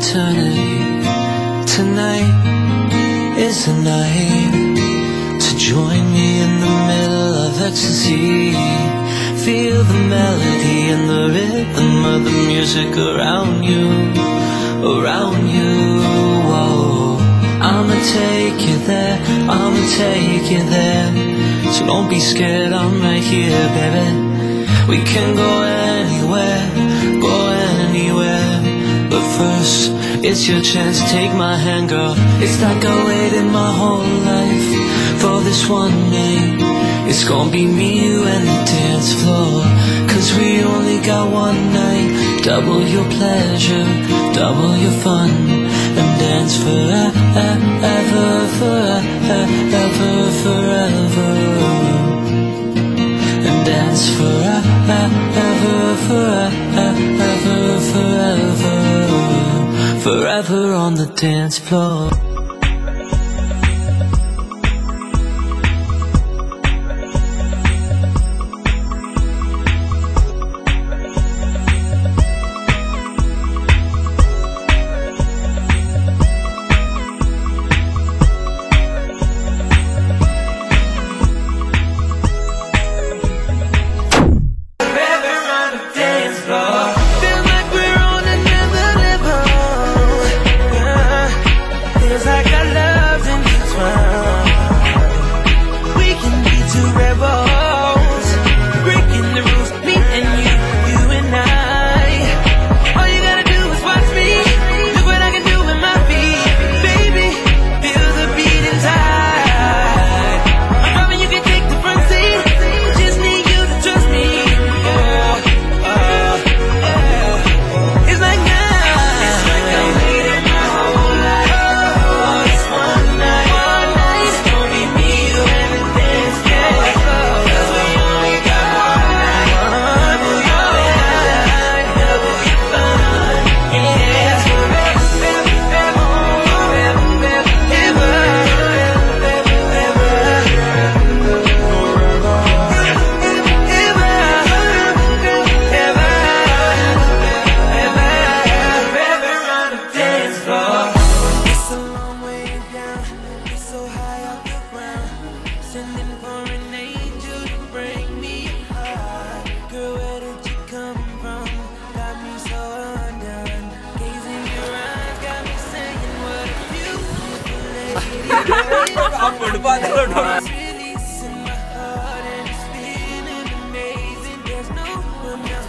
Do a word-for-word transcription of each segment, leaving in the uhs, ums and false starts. eternity. Tonight is the night to join me in the middle of ecstasy. Feel the melody and the rhythm of the music around you, around you. Whoa. I'ma take you there, I'ma take you there. So don't be scared, I'm right here, baby. We can go anywhere, go anywhere. But first, it's your chance, take my hand, girl. It's like I waited my whole life for this one night. It's gonna be me, you, and the dance floor. Cause we only got one night. Double your pleasure, double your fun, and dance forever, forever, forever. And dance forever, forever, forever. Forever on the dance floor.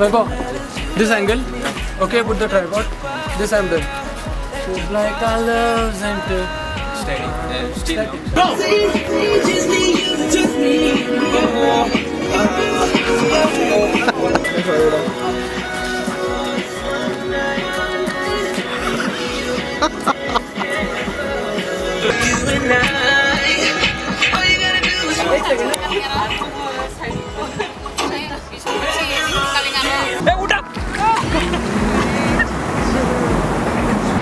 Vaibhav, this angle, okay, put the tripod, this angle. She's like our loves and steady, uh, steady. Go! Hey, what up?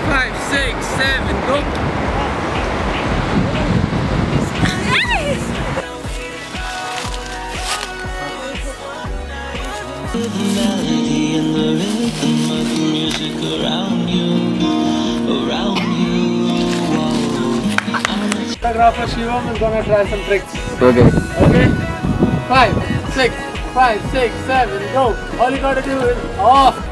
Five, six, seven, go. The melody and the rhythm of the music around you, around you. Photographer Shivam is gonna try some tricks. Okay. Okay. Five, six. Five, six, seven, go. All you gotta do is off.